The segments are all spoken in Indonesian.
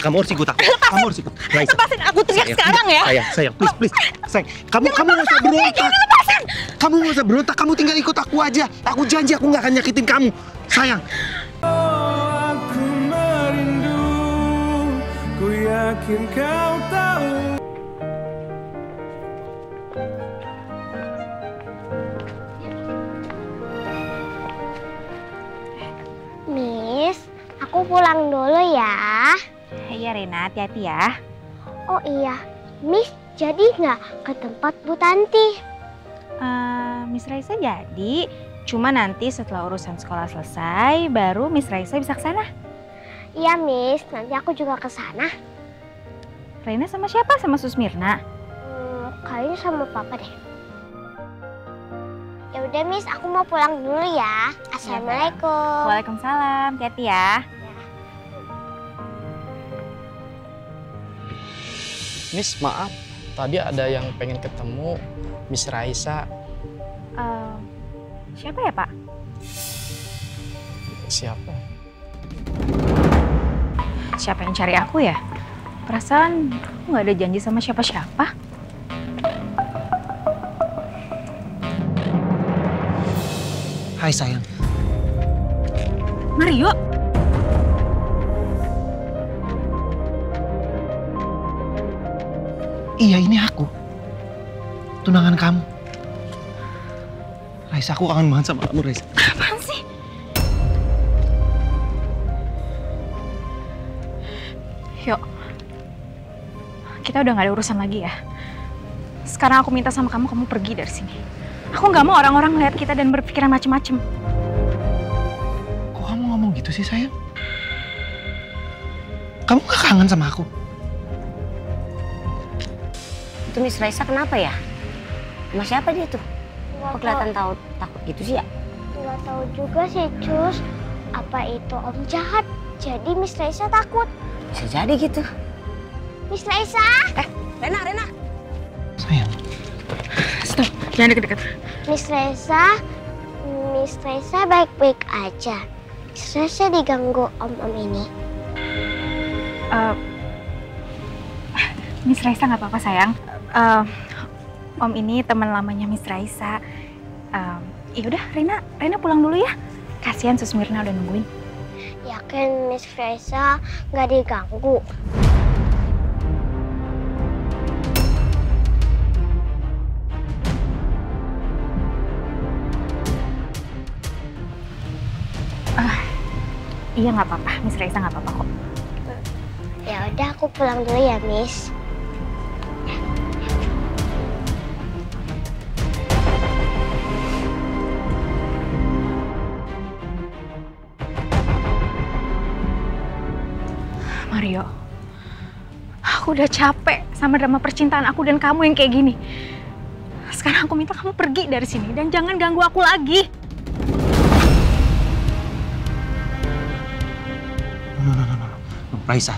Kamu harus ikut aku. Kamu harus ikut. Raisa. Lepasin aku teriak sayang, sekarang ya. Sayang, please, please. Sayang, kamu nggak usah berontak. Kamu nggak usah berontak. Kamu tinggal ikut aku aja. Aku janji aku nggak akan nyakitin kamu. Sayang. Aku merindu. Ku yakin kau tahu. Miss, aku pulang dulu ya. Iya Rena, hati-hati ya. Oh iya, Miss jadi nggak ke tempat Bu Tanti? Miss Raisa jadi, cuma nanti setelah urusan sekolah selesai, baru Miss Raisa bisa ke sana. Iya Miss, nanti aku juga ke sana. Rena sama siapa? Sama Susmirna? Kayaknya sama Papa deh. Ya udah Miss, aku mau pulang dulu ya. Assalamualaikum. Waalaikumsalam, hati-hati ya. Miss, maaf, tadi ada yang pengen ketemu Miss Raisa. Siapa ya, Pak? Siapa? Siapa yang cari aku ya? Perasaan aku nggak ada janji sama siapa-siapa. Hai, sayang. Mario! Iya, ini aku. Tunangan kamu. Raisa, aku kangen banget sama kamu, Raisa. Apaan sih? Yuk. Kita udah gak ada urusan lagi ya. Sekarang aku minta sama kamu, kamu pergi dari sini. Aku gak mau orang-orang lihat kita dan berpikiran macem-macem. Kok kamu ngomong gitu sih, sayang? Kamu gak kangen sama aku? Itu Miss Raisa kenapa ya? Sama siapa dia tuh? Kok kelihatan takut gitu sih ya? Nggak tahu juga sih, Cus. Apa itu Om jahat? Jadi Miss Raisa takut. Bisa jadi gitu. Miss Raisa! Rena, Rena! Sayang. Stop, jangan deket-deket. Miss Raisa baik-baik aja. Miss Raisa diganggu Om ini. Miss Raisa nggak apa-apa, sayang. Om ini teman lamanya Miss Raisa. Yaudah, Rena pulang dulu ya. Kasihan Susmirna udah nungguin. Yakin Miss Raisa nggak diganggu? Iya nggak apa-apa, Miss Raisa nggak apa-apa kok. Ya udah, aku pulang dulu ya, Miss. Mario, aku udah capek sama drama percintaan aku dan kamu yang kayak gini. Sekarang aku minta kamu pergi dari sini dan jangan ganggu aku lagi. No. Raisa.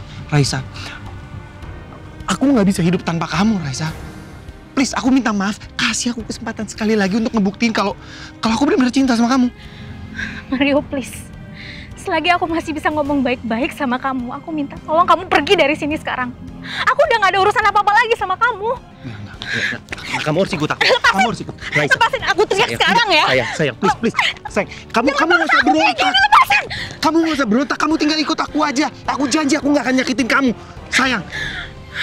Aku nggak bisa hidup tanpa kamu, Raisa. Please, aku minta maaf. Kasih aku kesempatan sekali lagi untuk ngebuktiin kalau aku benar-benar cinta sama kamu. Mario, please. Selagi aku masih bisa ngomong baik-baik sama kamu, aku minta tolong kamu pergi dari sini sekarang. Aku udah gak ada urusan apa-apa lagi sama kamu. Enggak. Kamu harus ikut aku. Kamu harus ikut. Raisa. Lepasin aku teriak sekarang ya. Sayang, please. Sayang, kamu gak usah berontak. Kamu gak usah berontak, kamu tinggal ikut aku aja. Aku janji aku gak akan nyakitin kamu. Sayang.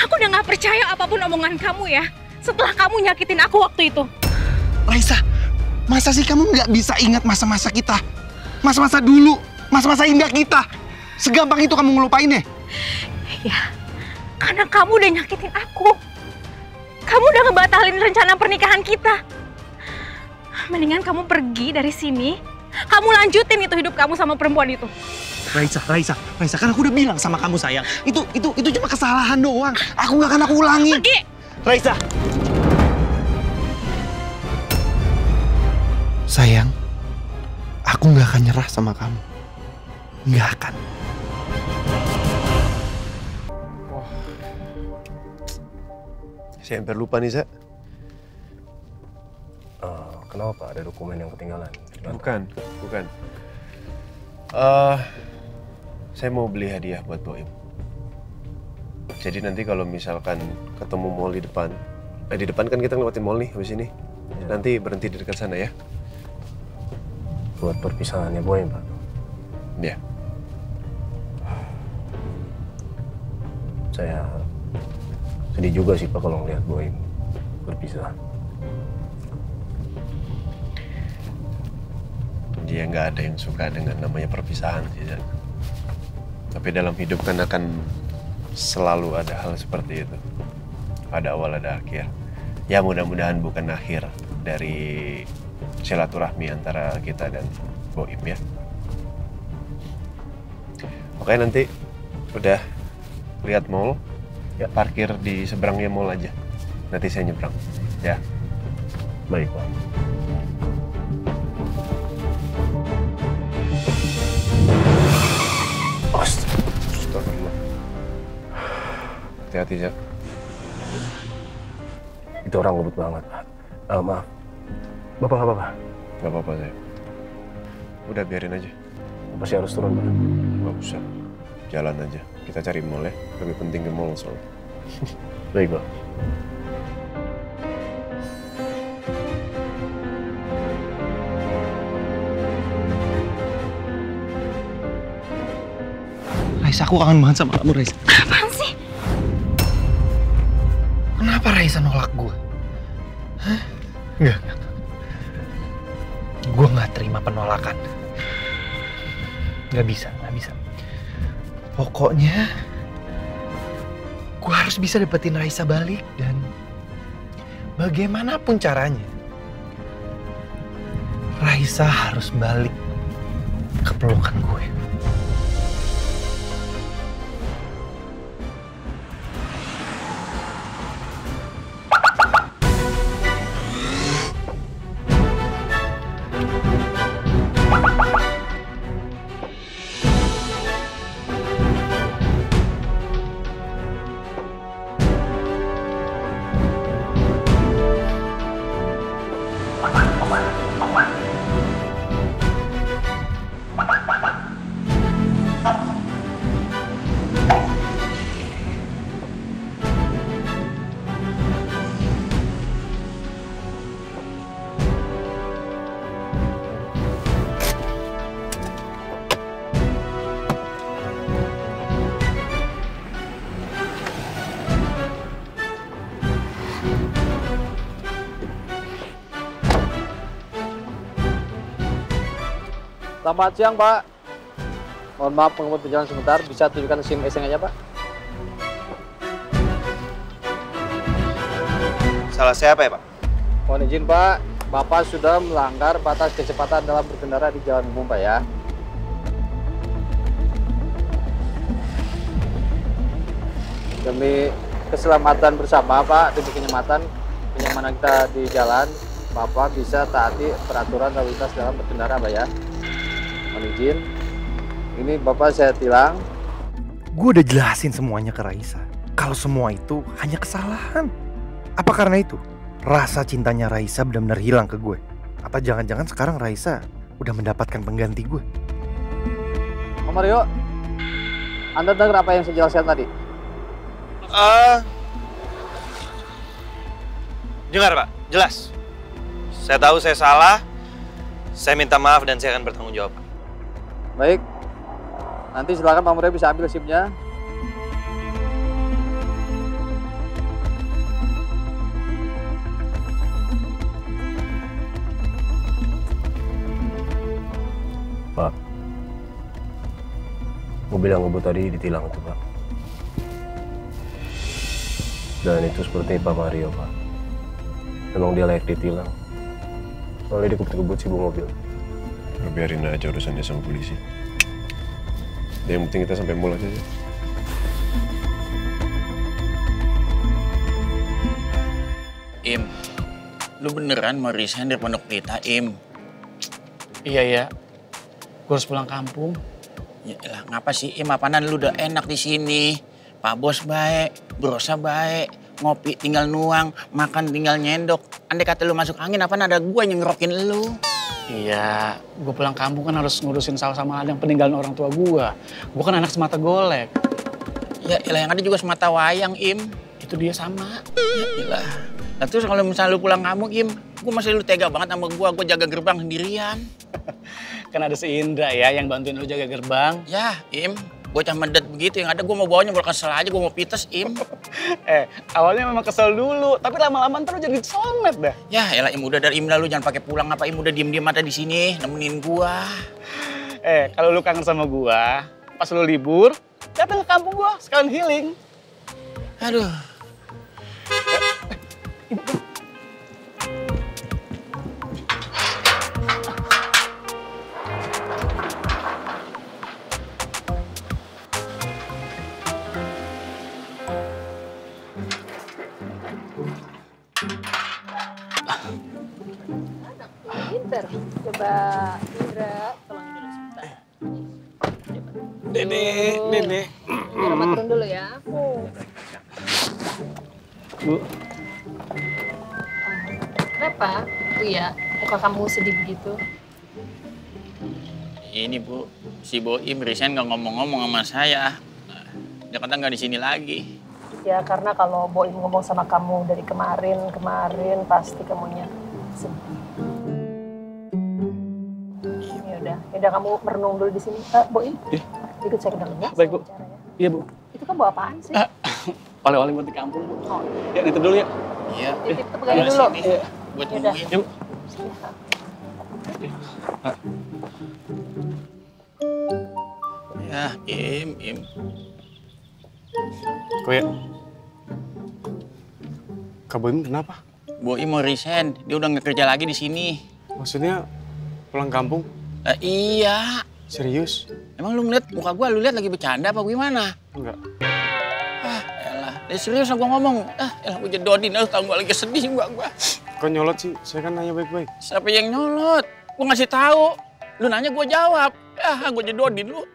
Aku udah gak percaya apapun omongan kamu ya. Setelah kamu nyakitin aku waktu itu. Raisa, masa sih kamu gak bisa ingat masa-masa kita? Masa-masa dulu. Masa-masa indah kita. Segampang itu kamu ngelupain ya? Iya, karena kamu udah nyakitin aku. Kamu udah ngebatalin rencana pernikahan kita. Mendingan kamu pergi dari sini. Kamu lanjutin itu hidup kamu sama perempuan itu. Raisa, kan aku udah bilang sama kamu sayang. Itu cuma kesalahan doang. Aku gak akan aku ulangi. Pergi! Raisa! Sayang, aku gak akan nyerah sama kamu. Nggak akan. Wah. Saya hampir lupa nih, Zak. Kenapa? Ada dokumen yang ketinggalan? Bukan. Saya mau beli hadiah buat Boim. Jadi nanti kalau misalkan ketemu mall di depan, di depan kan kita ngelewatin mall nih habis ini. Ya. Nanti berhenti di dekat sana ya. Buat perpisahannya Boy, Pak. Ya. Saya sedih juga sih Pak kalau ngeliat Boy berpisah. Dia nggak ada yang suka dengan namanya perpisahan sih. Tapi dalam hidup kan akan selalu ada hal seperti itu. Ada awal, ada akhir. Ya mudah-mudahan bukan akhir dari silaturahmi antara kita dan Boim ya. Oke nanti udah lihat mall, ya parkir di seberangnya mall aja. Nanti saya nyebrang ya. Baik Pak. Hati-hati, Jack. Itu orang ngebut banget, Pak. Maaf. Bapak nggak apa-apa? Nggak apa-apa, saya. Udah, biarin aja. Pasti harus turun, Pak. Nggak usah. Jalan aja. Kita cari mall ya. Lebih penting ke mall soalnya. Baik, Pak. Raisa, aku kangen banget sama kamu, Raisa. Apaan sih? Kenapa Raisa nolak gue? Hah? Enggak. Gue gak terima penolakan. Gak bisa, gak bisa. Pokoknya, gue harus bisa dapetin Raisa balik dan bagaimanapun caranya, Raisa harus balik ke pelukan gue. Selamat siang, Pak. Mohon maaf mengganggu perjalanan sebentar. Bisa tunjukkan SIM SN-nya, Pak? Salah saya apa ya, Pak? Mohon izin, Pak. Bapak sudah melanggar batas kecepatan dalam berkendara di jalan umum, Pak, ya. Demi keselamatan bersama, Pak, demi kenyamanan kita di jalan, Bapak bisa taati peraturan lalu lintas dalam berkendara, Pak, ya. Izin. Ini Bapak saya tilang. Gue udah jelasin semuanya ke Raisa. Kalau semua itu hanya kesalahan. Apa karena itu? Rasa cintanya Raisa benar-benar hilang ke gue. Apa jangan-jangan sekarang Raisa udah mendapatkan pengganti gue? Pak Mario, Anda dengar apa yang saya jelaskan tadi? Dengar Pak, jelas. Saya tahu saya salah. Saya minta maaf dan saya akan bertanggung jawab. Baik, nanti silakan Pak Mario bisa ambil SIM-nya. Pak, mobil yang ngebut tadi ditilang itu Pak. Dan itu seperti Pak Mario Pak. Emang dia layak ditilang. Soalnya dikebut-kebut sih bawa mobil. Nah, biarin aja urusannya sama polisi. Yang penting kita sampai mall aja. Im, lu beneran mau resign dari pondok kita, Im? Iya ya, gue harus pulang kampung. Yalah, ngapa sih Im? Apaanan lu udah enak di sini? Pak Bos baik, Brosa baik, ngopi tinggal nuang, makan tinggal nyendok. Andai kata lu masuk angin, apaan ada gue yang ngerokin lu? Iya, gue pulang kampung kan harus ngurusin salah sama ada yang peninggalan orang tua gue. Gue kan anak semata golek. Ya ilah, yang ada juga semata wayang, Im. Itu dia sama. Ya ilah. Nah terus kalau misalnya lu pulang kamu, Im, gue masih lu tega banget sama gue jaga gerbang sendirian. Kan ada si Indra ya yang bantuin lu jaga gerbang. Ya, Im. Bocah mendet begitu, yang ada gue mau bawanya malah kesel aja, gue mau pites, Im. Awalnya memang kesel dulu, tapi lama-lama ntar jadi somet dah. Ya elah, Im, udah dari Im lalu jangan pakai pulang apa, Im, udah diem-diem ada di sini nemenin gua. Kalau lu kangen sama gua, pas lu libur, datang ke kampung gua, sekalian healing. Aduh. Coba Indra, tolongin dulu sebentar. Dede. Rapat turun dulu ya. Bu. Kenapa? Iya, muka kamu sedih begitu. Ini Bu, si Boim resign nggak ngomong-ngomong sama saya. Dia kata nggak di sini lagi. Ya karena kalau Boim ngomong sama kamu dari kemarin pasti kamunya sedih. Yaudah kamu merenung dulu di sini, Boim. Ikut saya ke dalam ya. Baik Bu. Iya Bu. Itu kan bawa apaan sih? Oleh-oleh buat di kampung Bu. Oh. Ya nitip dulu ya. Iya. Nitip pegangin dulu. Iya. Buat nungguin. Yuk. Silahkan. Ya, Im. Kuya. Kak Boim kenapa? Boim mau resign, dia udah nggak kerja lagi di sini. Maksudnya pulang kampung? Iya. Serius? Emang lu ngeliat muka gua, lu lihat lagi bercanda apa gimana? Enggak. Elah. Serius gua ngomong. Elah gua jedonin, tau gua lagi sedih gua. Kok nyolot sih? Saya kan nanya baik-baik. Siapa yang nyolot? Gua ngasih tahu. Lu nanya gua jawab. Gua jedonin lu.